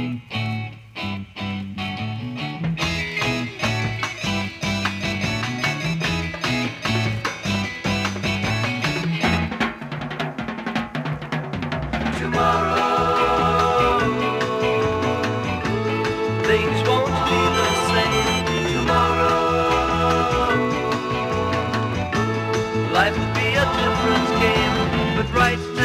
Tomorrow, things won't be the same. Tomorrow, life will be a different game, but right now